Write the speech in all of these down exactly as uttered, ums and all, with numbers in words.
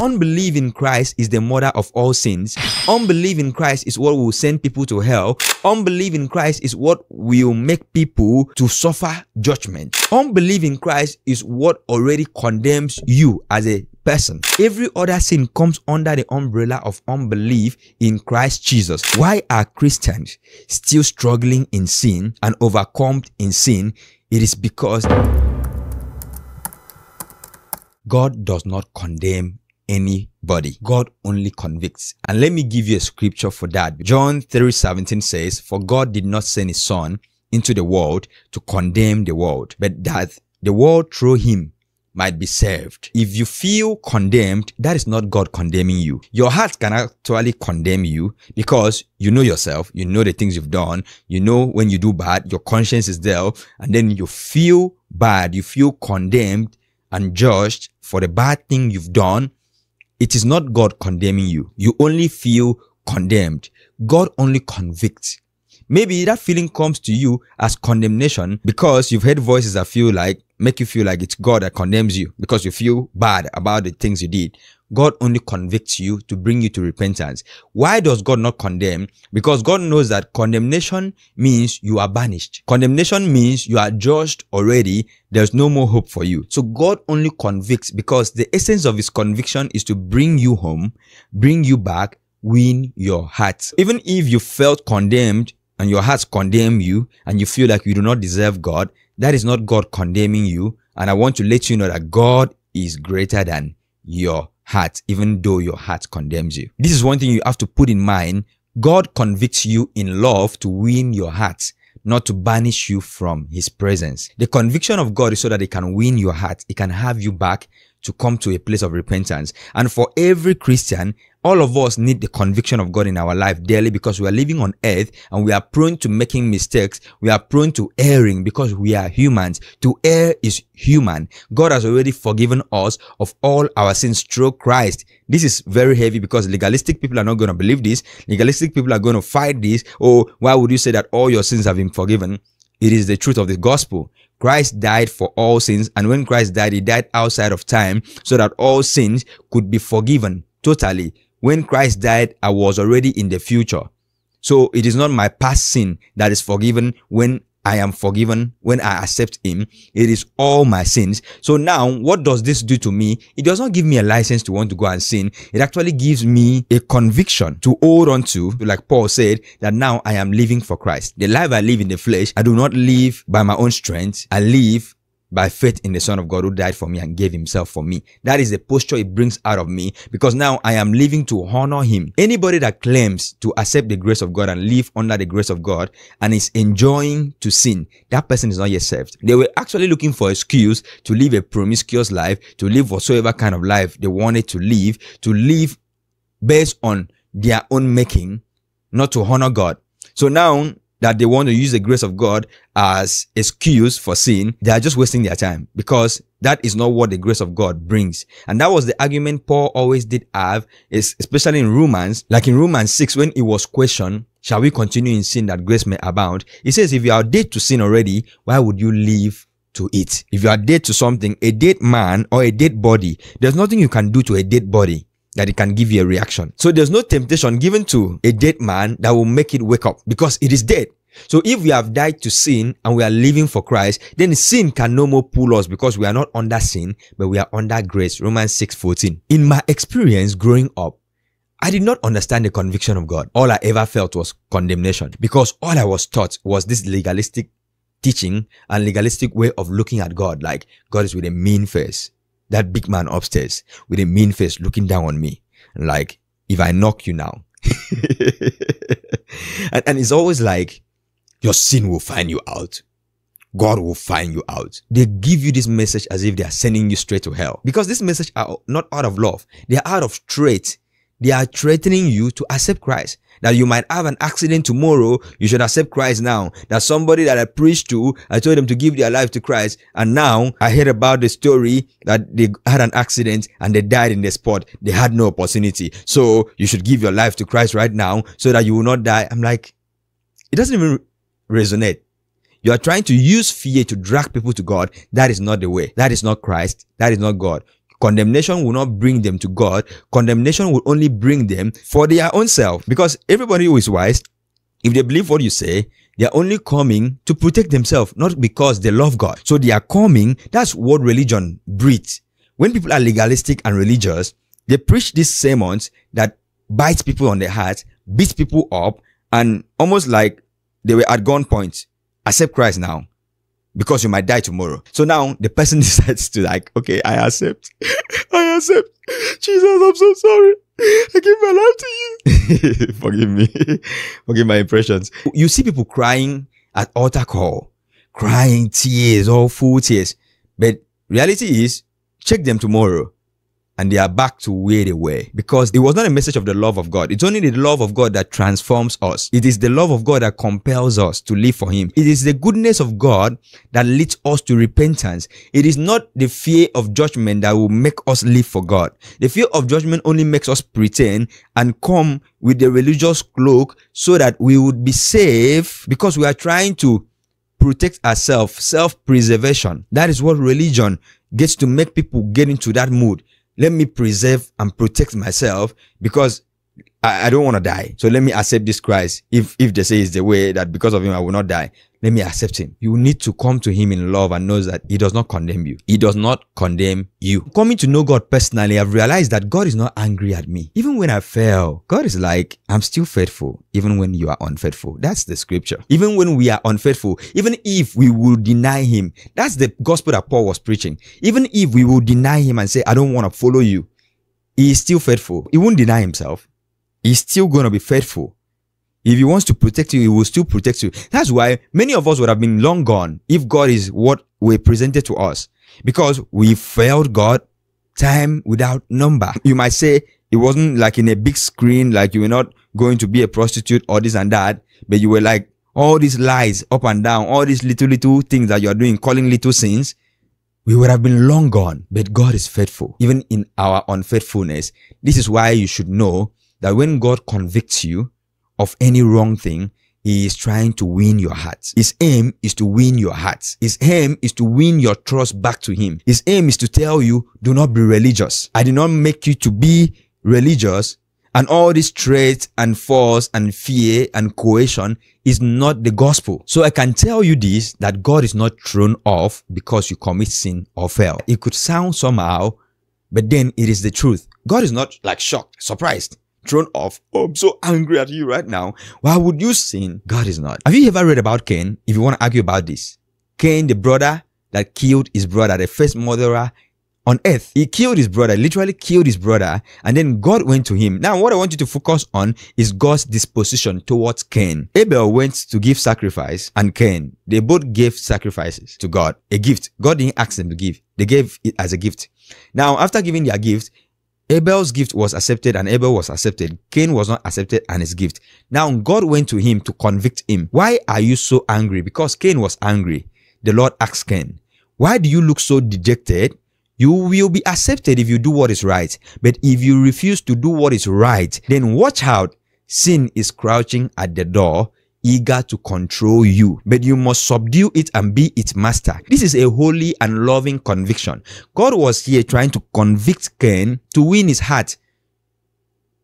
Unbelief in Christ is the mother of all sins. Unbelief in Christ is what will send people to hell. Unbelief in Christ is what will make people to suffer judgment. Unbelief in Christ is what already condemns you as a person. Every other sin comes under the umbrella of unbelief in Christ Jesus. Why are Christians still struggling in sin and overcome in sin? It is because God does not condemn anybody. God only convicts. And let me give you a scripture for that. John three seventeen says, "For God did not send his son into the world to condemn the world, but that the world through him might be saved." If you feel condemned, that is not God condemning you. Your heart can actually condemn you because you know yourself, you know the things you've done, you know when you do bad, your conscience is there, and then you feel bad, you feel condemned and judged for the bad thing you've done. It is not God condemning you. You only feel condemned. God only convicts. Maybe that feeling comes to you as condemnation because you've heard voices that feel like, make you feel like it's God that condemns you because you feel bad about the things you did. God only convicts you to bring you to repentance. Why does God not condemn? Because God knows that condemnation means you are banished. Condemnation means you are judged already. There's no more hope for you. So God only convicts because the essence of his conviction is to bring you home, bring you back, win your heart. Even if you felt condemned and your heart condemns you and you feel like you do not deserve God, that is not God condemning you. And I want to let you know that God is greater than your heart, even though your heart condemns you. This is one thing you have to put in mind. God convicts you in love to win your heart, not to banish you from his presence. The conviction of God is so that it can win your heart. It can have you back to come to a place of repentance. And for every Christian, all of us need the conviction of God in our life daily because we are living on earth and we are prone to making mistakes. We are prone to erring because we are humans. To err is human. God has already forgiven us of all our sins through Christ. This is very heavy because legalistic people are not going to believe this. Legalistic people are going to fight this. Oh, why would you say that all your sins have been forgiven? It is the truth of the gospel. Christ died for all sins, and when Christ died, he died outside of time so that all sins could be forgiven totally. When Christ died, I was already in the future. So it is not my past sin that is forgiven when I am forgiven, when I accept him. It is all my sins. So now, what does this do to me? It does not give me a license to want to go and sin. It actually gives me a conviction to hold on to, like Paul said, that now I am living for Christ. The life I live in the flesh, I do not live by my own strength. I live by faith in the Son of God who died for me and gave himself for me. That is the posture it brings out of me because now I am living to honor him. Anybody that claims to accept the grace of God and live under the grace of God and is enjoying to sin, that person is not yet saved. They were actually looking for excuse to live a promiscuous life, to live whatsoever kind of life they wanted to live, to live based on their own making, not to honor God. So now that they want to use the grace of God as excuse for sin, they are just wasting their time because that is not what the grace of God brings. And that was the argument Paul always did have, is especially in Romans, like in Romans six, when he was questioned, "Shall we continue in sin that grace may abound?" He says, if you are dead to sin already, why would you live to it? If you are dead to something, a dead man or a dead body, there's nothing you can do to a dead body that it can give you a reaction. So there's no temptation given to a dead man that will make it wake up because it is dead. So if we have died to sin and we are living for Christ, then sin can no more pull us because we are not under sin, but we are under grace. Romans six fourteen. In my experience growing up, I did not understand the conviction of God. All I ever felt was condemnation because all I was taught was this legalistic teaching and legalistic way of looking at God, like God is with a mean face. That big man upstairs with a mean face looking down on me. Like, if I knock you now. and, and it's always like, your sin will find you out. God will find you out. They give you this message as if they are sending you straight to hell. Because this message are not out of love. They are out of threat. They are threatening you to accept Christ. That you might have an accident tomorrow, you should accept Christ now. That somebody that I preached to, I told them to give their life to Christ, and now I heard about the story that they had an accident and they died in the spot. They had no opportunity. So you should give your life to Christ right now so that you will not die. I'm like, it doesn't even resonate. You are trying to use fear to drag people to God. That is not the way. That is not Christ. That is not God. Condemnation will not bring them to God. Condemnation will only bring them for their own self. Because everybody who is wise, if they believe what you say, they are only coming to protect themselves, not because they love God. So they are coming. That's what religion breeds. When people are legalistic and religious, they preach these sermons that bites people on the heart, beats people up, and almost like they were at gunpoint. Accept Christ now, because you might die tomorrow. So now the person decides to like, okay, I accept. I accept. Jesus, I'm so sorry. I give my life to you. Forgive me. Forgive my impressions. You see people crying at altar call, crying tears, all full tears. But reality is, check them tomorrow, and they are back to where they were, because it was not a message of the love of God. It's only the love of God that transforms us. It is the love of God that compels us to live for Him. It is the goodness of God that leads us to repentance. It is not the fear of judgment that will make us live for God. The fear of judgment only makes us pretend and come with the religious cloak so that we would be safe, because we are trying to protect ourselves, self-preservation. That is what religion gets to make people get into that mood. Let me preserve and protect myself because I, I don't want to die. So let me accept this Christ. If if they say it's the way that because of Him I will not die, let me accept Him. You need to come to Him in love and know that He does not condemn you. He does not condemn you. Coming to know God personally, I've realized that God is not angry at me. Even when I fail, God is like, I'm still faithful, even when you are unfaithful. That's the scripture. Even when we are unfaithful, even if we will deny Him, that's the gospel that Paul was preaching. Even if we will deny Him and say, I don't want to follow you, He is still faithful. He won't deny Himself. He's still going to be faithful. If He wants to protect you, He will still protect you. That's why many of us would have been long gone if God is what we presented to us, because we failed God time without number. You might say it wasn't like in a big screen, like you were not going to be a prostitute or this and that, but you were like all these lies up and down, all these little, little things that you are doing, calling little sins. We would have been long gone, but God is faithful. Even in our unfaithfulness, this is why you should know that when God convicts you of any wrong thing, He is trying to win your heart. His aim is to win your heart. His aim is to win your trust back to Him. His aim is to tell you, do not be religious. I did not make you to be religious. And all this threat and force and fear and coercion is not the gospel. So I can tell you this, that God is not thrown off because you commit sin or fail. It could sound somehow, but then it is the truth. God is not like shocked, surprised, thrown off. Oh, I'm so angry at you right now. Why would you sin? God is not. Have you ever read about Cain? If you want to argue about this, Cain, the brother that killed his brother, the first murderer on earth, he killed his brother, literally killed his brother, and then God went to him. Now, what I want you to focus on is God's disposition towards Cain. Abel went to give sacrifice, and Cain, they both gave sacrifices to God, a gift. God didn't ask them to give. They gave it as a gift. Now, after giving their gift, Abel's gift was accepted and Abel was accepted. Cain was not accepted and his gift. Now God went to him to convict him. Why are you so angry? Because Cain was angry. The Lord asked Cain, why do you look so dejected? You will be accepted if you do what is right. But if you refuse to do what is right, then watch out. Sin is crouching at the door, eager to control you, but you must subdue it and be its master. This is a holy and loving conviction. God was here trying to convict Cain to win his heart.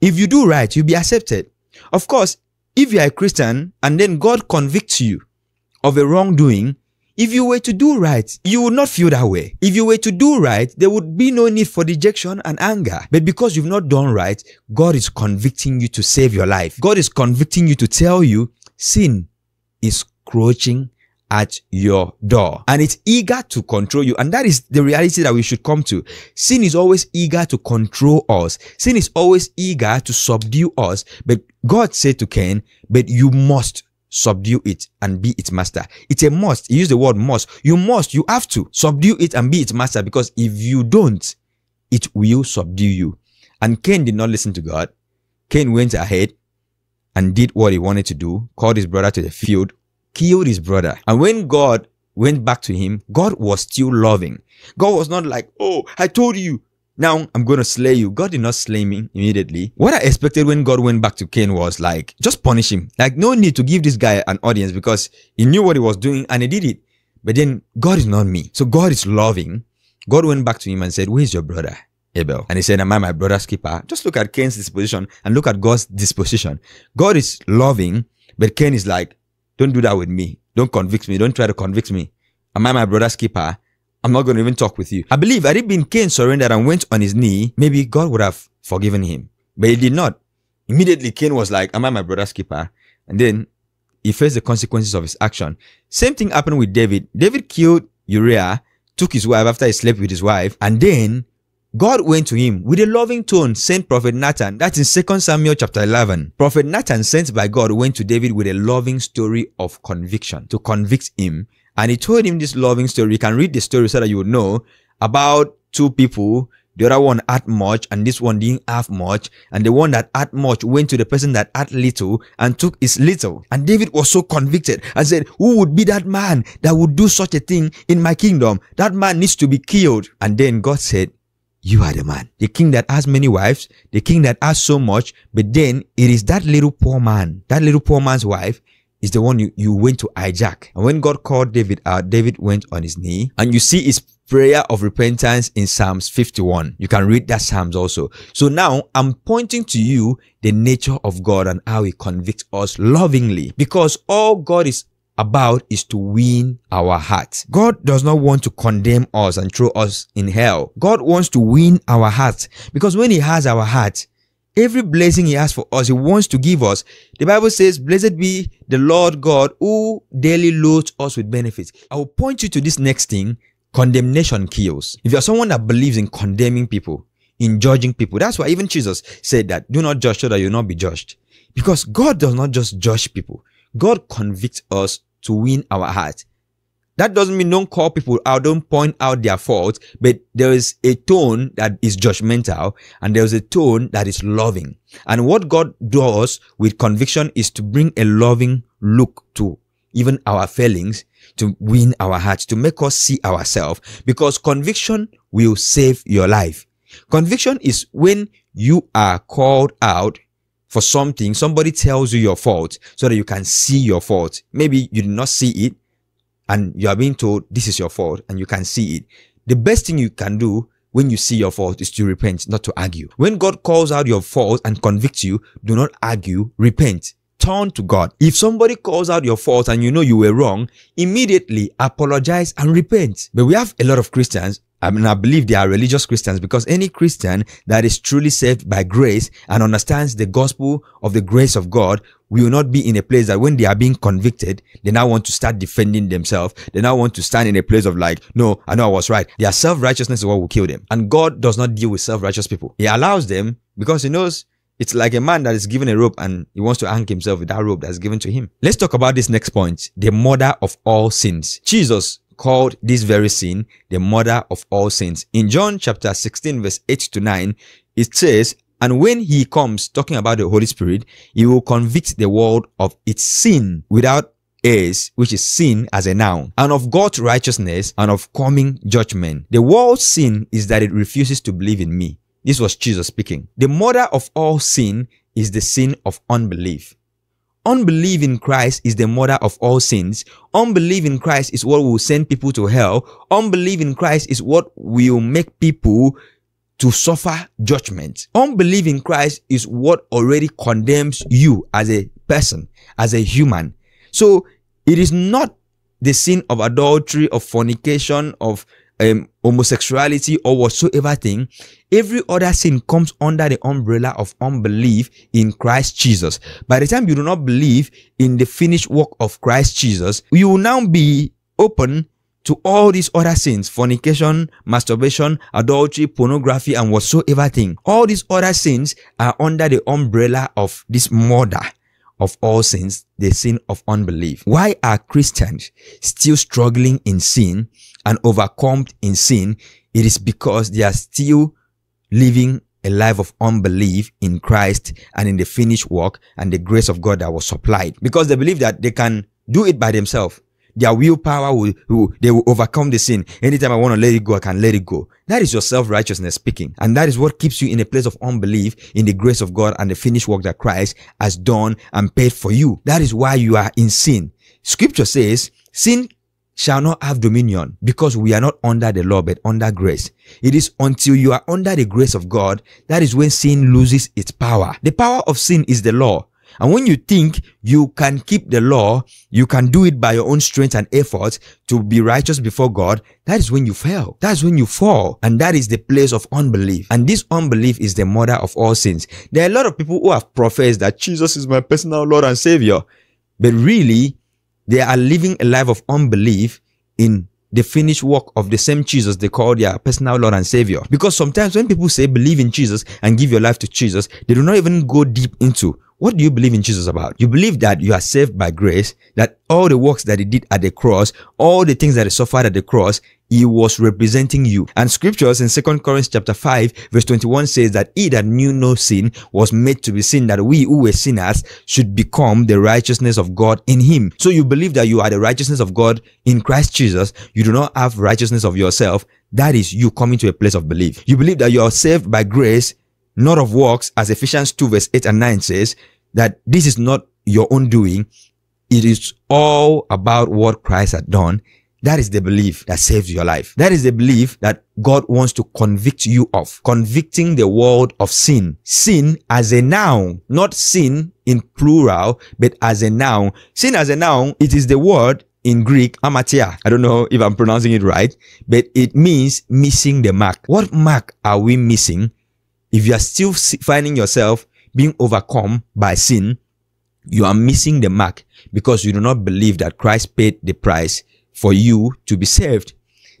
If you do right, you'll be accepted. Of course, if you are a Christian and then God convicts you of a wrongdoing, if you were to do right, you would not feel that way. If you were to do right, there would be no need for dejection and anger. But because you've not done right, God is convicting you to save your life. God is convicting you to tell you, sin is crouching at your door and it's eager to control you. And that is the reality that we should come to. Sin is always eager to control us. Sin is always eager to subdue us. But God said to Cain, but you must subdue it and be its master. It's a must. He used the word must. You must, you have to subdue it and be its master, because if you don't, it will subdue you. And Cain did not listen to God. Cain went ahead and did what he wanted to do, called his brother to the field, killed his brother. And when God went back to him, God was still loving. God was not like, oh, I told you, now I'm going to slay you. God did not slay me immediately. What I expected when God went back to Cain was like, just punish him. Like, no need to give this guy an audience because he knew what he was doing and he did it. But then God is not me. So God is loving. God went back to him and said, where's your brother, Abel? And he said, am I my brother's keeper? Just look at Cain's disposition and look at God's disposition. God is loving, but Cain is like, don't do that with me. Don't convict me. Don't try to convict me. Am I my brother's keeper? I'm not going to even talk with you. I believe had it been Cain surrendered and went on his knee, maybe God would have forgiven him. But he did not. Immediately, Cain was like, am I my brother's keeper? And then he faced the consequences of his action. Same thing happened with David. David killed Uriah, took his wife after he slept with his wife, and then God went to him with a loving tone, sent Prophet Nathan. That's in Second Samuel chapter eleven. Prophet Nathan, sent by God, went to David with a loving story of conviction, to convict him. And he told him this loving story. You can read the story so that you would know about two people. The other one had much and this one didn't have much. And the one that had much went to the person that had little and took his little. And David was so convicted and said, who would be that man that would do such a thing in my kingdom? That man needs to be killed. And then God said, you are the man. The king that has many wives, the king that has so much, but then it is that little poor man, that little poor man's wife, is the one you, you went to hijack. And when God called David out, David went on his knee. And you see his prayer of repentance in Psalms fifty-one. You can read that Psalms also. So now I'm pointing to you the nature of God and how he convicts us lovingly. Because all God is about is to win our hearts. God does not want to condemn us and throw us in hell. God wants to win our hearts. Because when he has our hearts, every blessing he has for us, he wants to give us. The Bible says, blessed be the Lord God who daily loads us with benefits. I will point you to this next thing, condemnation kills. If you are someone that believes in condemning people, in judging people, that's why even Jesus said that, do not judge so that you will not be judged. Because God does not just judge people. God convicts us to win our heart. That doesn't mean don't call people out, don't point out their faults, but there is a tone that is judgmental and there is a tone that is loving. And what God does with conviction is to bring a loving look to even our failings, to win our hearts, to make us see ourselves, because conviction will save your life. Conviction is when you are called out for something, somebody tells you your fault so that you can see your fault. Maybe you did not see it, and you are being told this is your fault and you can see it. The best thing you can do when you see your fault is to repent, not to argue. When God calls out your fault and convicts you, do not argue, repent. Turn to God. If somebody calls out your fault and you know you were wrong, immediately apologize and repent. But we have a lot of Christians, I mean, I believe they are religious Christians, because any Christian that is truly saved by grace and understands the gospel of the grace of God we will not be in a place that when they are being convicted, they now want to start defending themselves. They now want to stand in a place of like, no, I know I was right. Their self-righteousness is what will kill them. And God does not deal with self-righteous people. He allows them because he knows it's like a man that is given a rope and he wants to hang himself with that rope that's given to him. Let's talk about this next point, the mother of all sins. Jesus called this very sin the mother of all sins. In John chapter sixteen verse eight to nine, it says, and when he comes, talking about the Holy Spirit, he will convict the world of its sin without is, which is sin as a noun, and of God's righteousness and of coming judgment. The world's sin is that it refuses to believe in me. This was Jesus speaking. The mother of all sin is the sin of unbelief. Unbelief in Christ is the mother of all sins. Unbelief in Christ is what will send people to hell. Unbelief in Christ is what will make people to suffer judgment. Unbelief in Christ is what already condemns you as a person, as a human. So it is not the sin of adultery, of fornication, of um, homosexuality or whatsoever thing. Every other sin comes under the umbrella of unbelief in Christ Jesus. By the time you do not believe in the finished work of Christ Jesus, you will now be open to all these other sins, fornication, masturbation, adultery, pornography, and whatsoever thing. All these other sins are under the umbrella of this mother of all sins, the sin of unbelief. Why are Christians still struggling in sin and overcome in sin? It is because they are still living a life of unbelief in Christ and in the finished work and the grace of God that was supplied. Because they believe that they can do it by themselves. Their willpower will, will, they will overcome the sin. Anytime I want to let it go, I can let it go. That is your self-righteousness speaking. And that is what keeps you in a place of unbelief in the grace of God and the finished work that Christ has done and paid for you. That is why you are in sin. Scripture says, sin shall not have dominion, because we are not under the law but under grace. It is until you are under the grace of God that is when sin loses its power. The power of sin is the law. And when you think you can keep the law, you can do it by your own strength and effort to be righteous before God, that is when you fail. That's when you fall. And that is the place of unbelief. And this unbelief is the mother of all sins. There are a lot of people who have professed that Jesus is my personal Lord and Savior, but really, they are living a life of unbelief in the finished work of the same Jesus they call their personal Lord and Savior. Because sometimes when people say believe in Jesus and give your life to Jesus, they do not even go deep into what do you believe in Jesus about? You believe that you are saved by grace, that all the works that he did at the cross, all the things that he suffered at the cross, he was representing you. And scriptures in Second Corinthians chapter five verse twenty-one says that he that knew no sin was made to be sin, that we who were sinners should become the righteousness of God in him. So you believe that you are the righteousness of God in Christ Jesus. You do not have righteousness of yourself. That is you coming to a place of belief. You believe that you are saved by grace, not of works, as Ephesians two verse eight and nine says, that this is not your own doing. It is all about what Christ had done. That is the belief that saves your life. That is the belief that God wants to convict you of, convicting the world of sin. Sin as a noun, not sin in plural, but as a noun. Sin as a noun, it is the word in Greek, hamartia. I don't know if I'm pronouncing it right, but it means missing the mark. What mark are we missing? If you are still finding yourself being overcome by sin, you are missing the mark because you do not believe that Christ paid the price for you to be saved.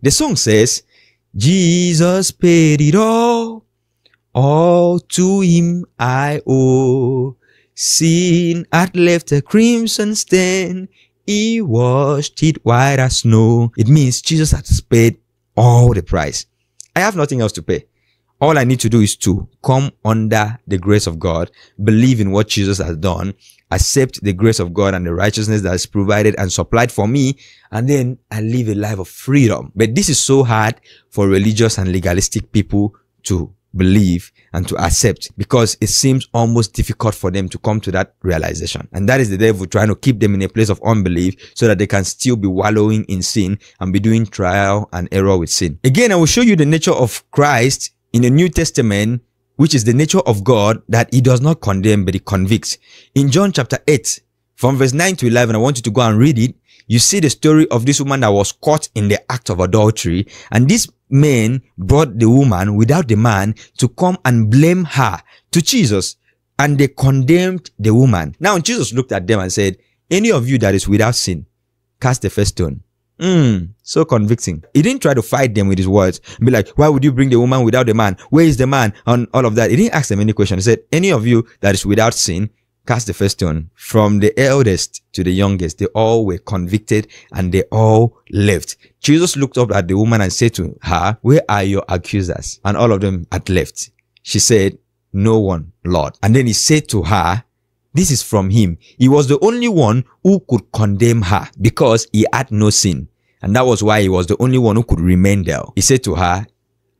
The song says, Jesus paid it all, all to him I owe. Sin had left a crimson stain, he washed it white as snow. It means Jesus has paid all the price. I have nothing else to pay. All I need to do is to come under the grace of God, believe in what Jesus has done, accept the grace of God and the righteousness that is provided and supplied for me, and then I live a life of freedom. But this is so hard for religious and legalistic people to believe and to accept, because it seems almost difficult for them to come to that realization. And that is the devil trying to keep them in a place of unbelief so that they can still be wallowing in sin and be doing trial and error with sin. Again, I will show you the nature of Christ in the New Testament, which is the nature of God that he does not condemn, but he convicts. In John chapter eight, from verse nine to eleven, I want you to go and read it. You see the story of this woman that was caught in the act of adultery. And this man brought the woman without the man to come and blame her to Jesus. And they condemned the woman. Now Jesus looked at them and said, any of you that is without sin, cast the first stone. Mm, so convicting. He didn't try to fight them with his words. Be like, why would you bring the woman without the man? Where is the man? And all of that. He didn't ask them any question. He said, any of you that is without sin, cast the first stone. From the eldest to the youngest, they all were convicted and they all left. Jesus looked up at the woman and said to her, where are your accusers? And all of them had left. She said, no one, Lord. And then he said to her, this is from him. He was the only one who could condemn her because he had no sin. And that was why he was the only one who could remain there. He said to her,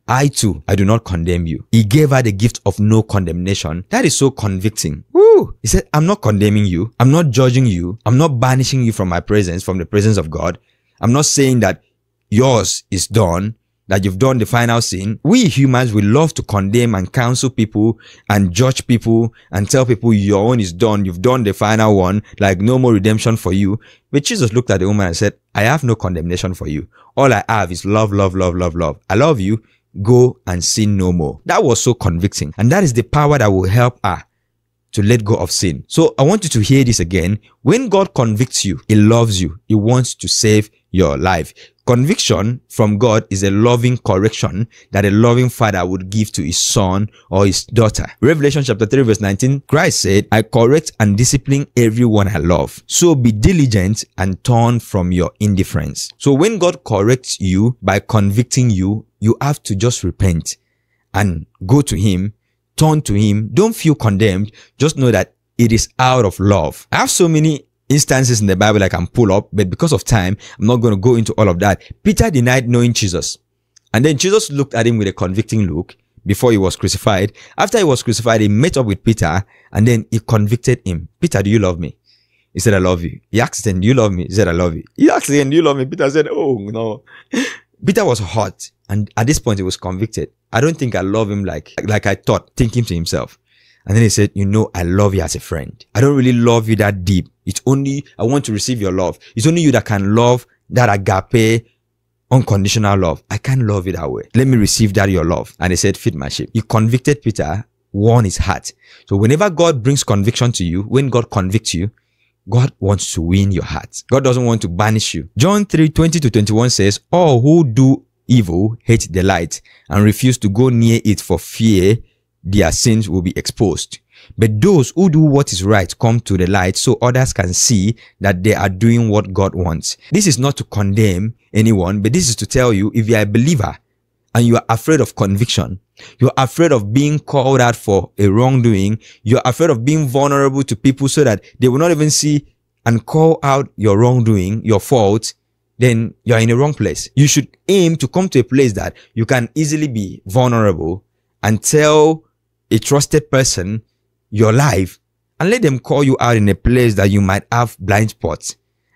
I too, I do not condemn you. He gave her the gift of no condemnation. That is so convicting. Woo! He said, I'm not condemning you. I'm not judging you. I'm not banishing you from my presence, from the presence of God. I'm not saying that yours is done, that you've done the final sin. We humans, we love to condemn and counsel people and judge people and tell people your own is done. You've done the final one, like no more redemption for you. But Jesus looked at the woman and said, I have no condemnation for you. All I have is love, love, love, love, love. I love you. Go and sin no more. That was so convicting. And that is the power that will help her to let go of sin. So I want you to hear this again. When God convicts you, he loves you. He wants to save your life. Conviction from God is a loving correction that a loving father would give to his son or his daughter. Revelation chapter three verse nineteen, Christ said, I correct and discipline everyone I love. So be diligent and turn from your indifference. So when God corrects you by convicting you, you have to just repent and go to him. Turn to him. Don't feel condemned. Just know that it is out of love. I have so many instances in the Bible I can pull up, but because of time, I'm not going to go into all of that. Peter denied knowing Jesus. And then Jesus looked at him with a convicting look before he was crucified. After he was crucified, he met up with Peter and then he convicted him. Peter, do you love me? He said, I love you. He asked him, do you love me? He said, I love you. He asked him, do you love me? Peter said, oh, no. Peter was hot. And at this point, he was convicted. I don't think I love him like, like I thought, thinking to himself. And then he said, you know, I love you as a friend. I don't really love you that deep. It's only, I want to receive your love. It's only you that can love that agape, unconditional love. I can't love you that way. Let me receive that your love. And he said, feed my sheep. He convicted Peter, won his heart. So whenever God brings conviction to you, when God convicts you, God wants to win your heart. God doesn't want to banish you. John three, twenty to twenty-one says, all who do evil hate the light and refuse to go near it for fear their sins will be exposed. But those who do what is right come to the light so others can see that they are doing what God wants. This is not to condemn anyone, but this is to tell you, if you are a believer and you are afraid of conviction, you are afraid of being called out for a wrongdoing, you are afraid of being vulnerable to people so that they will not even see and call out your wrongdoing, your fault, then you are in the wrong place. You should aim to come to a place that you can easily be vulnerable and tell a trusted person your life and let them call you out in a place that you might have blind spots,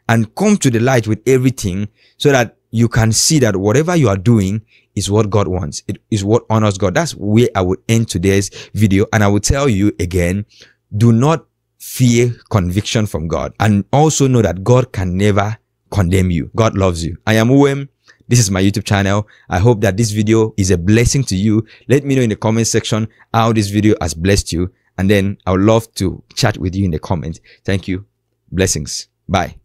and come to the light with everything so that you can see that whatever you are doing is what God wants. It is what honors God. That's where I would end today's video. And I will tell you again, do not fear conviction from God, and also know that God can never condemn you. God loves you. I am Uwem. This is my YouTube channel. I hope that this video is a blessing to you. Let me know in the comment section how this video has blessed you. And then I would love to chat with you in the comments. Thank you. Blessings. Bye.